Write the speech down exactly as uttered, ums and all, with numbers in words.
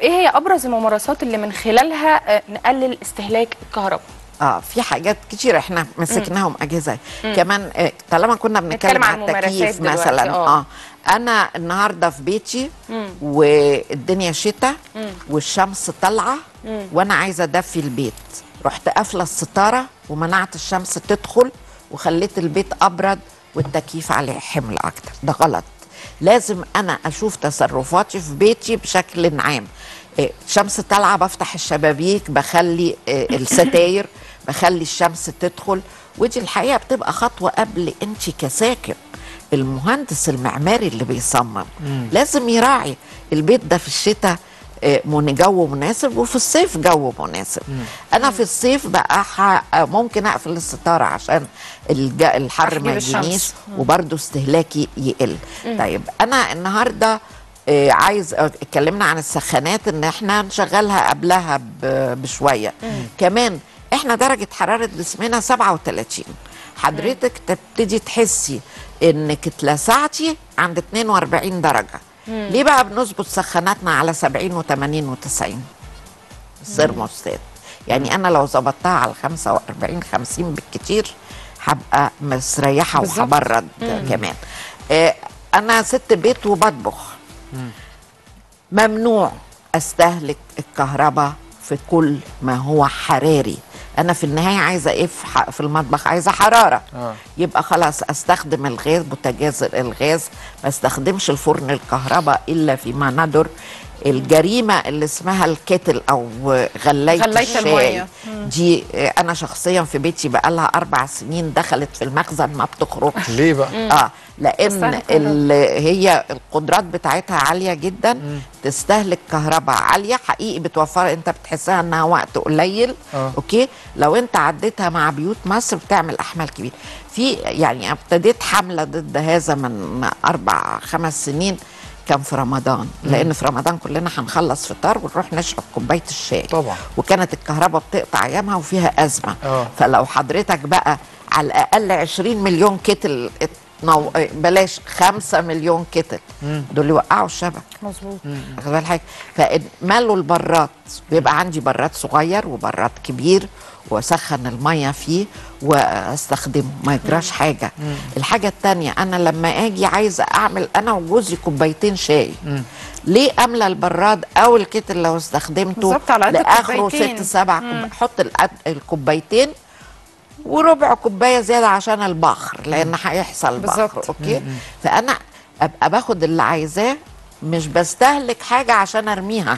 ايه هي ابرز الممارسات اللي من خلالها نقلل استهلاك الكهرباء؟ اه في حاجات كتير احنا مسكناهم اجهزه كمان طالما كنا بنتكلم على التكييف مثلا. اه انا النهارده في بيتي مم. والدنيا شتاء والشمس طالعه وانا عايزه ادفي البيت، رحت قافله الستاره ومنعت الشمس تدخل وخليت البيت ابرد والتكييف عليه حمل اكتر. ده غلط، لازم انا اشوف تصرفاتي في بيتي بشكل عام. الشمس طالعه بفتح الشبابيك، بخلي الستاير، بخلي الشمس تدخل، ودي الحقيقه بتبقى خطوه قبل انت كساكن. المهندس المعماري اللي بيصمم مم. لازم يراعي البيت ده في الشتاء جو مناسب وفي الصيف جو مناسب. مم. انا في الصيف بقى ممكن اقفل الستاره عشان الحر ما يجينيش وبرده استهلاكي يقل. مم. طيب انا النهارده عايز اتكلمنا عن السخانات ان احنا نشغلها قبلها بشويه. مم. كمان احنا درجه حراره جسمنا سبعة وتلاتين، حضرتك تبتدي تحسي انك اتلسعتي عند اتنين واربعين درجه. مم. ليه بقى بنظبط سخاناتنا على سبعين وتمانين وتسعين؟ سر مستاذ، يعني انا لو ظبطتها على خمسة واربعين خمسين بالكتير هبقى مستريحه وهبرد كمان. آه انا ست بيت وبطبخ، مم. ممنوع استهلك الكهرباء في كل ما هو حراري. انا في النهايه عايزه ايه في المطبخ؟ عايزه حراره. آه. يبقى خلاص استخدم الغاز، بوتاجاز الغاز، ما استخدمش الفرن الكهرباء الا فيما ندر. الجريمه اللي اسمها الكتل او غليت, غليت الشاي دي انا شخصيا في بيتي بقالها اربع سنين دخلت في المخزن ما بتخرجش. ليه بقى؟ اه لان هي القدرات بتاعتها عاليه جدا. مم. تستهلك كهرباء عاليه حقيقي، بتوفر انت بتحسها انها وقت قليل. آه. اوكي، لو انت عديتها مع بيوت مصر بتعمل احمال كبيره. في يعني ابتديت حمله ضد هذا من اربع خمس سنين، كان في رمضان، لأن في رمضان كلنا هنخلص فطار ونروح نشرب كوباية الشاي طبعا، وكانت الكهرباء بتقطع أيامها وفيها أزمة. أوه. فلو حضرتك بقى على الأقل عشرين مليون كتل، بلاش خمسة مليون كتل، مم. دول يوقعوا الشبك. مظبوط. واخد بالحضرتك؟ فملوا البرات، بيبقى عندي براد صغير وبراد كبير واسخن الميه فيه واستخدمه ما يجراش حاجه. مم. الحاجه الثانيه انا لما اجي عايزه اعمل انا وجوزي كوبايتين شاي، مم. ليه املى البراد او الكتل لو استخدمته لاخره ست سبع كوبايات؟ حط الكوبايتين وربع كوبايه زياده عشان البخر، لان هيحصل بخر. اوكي. مم. فانا ابقى باخد اللي عايزاه، مش بستهلك حاجه عشان ارميها.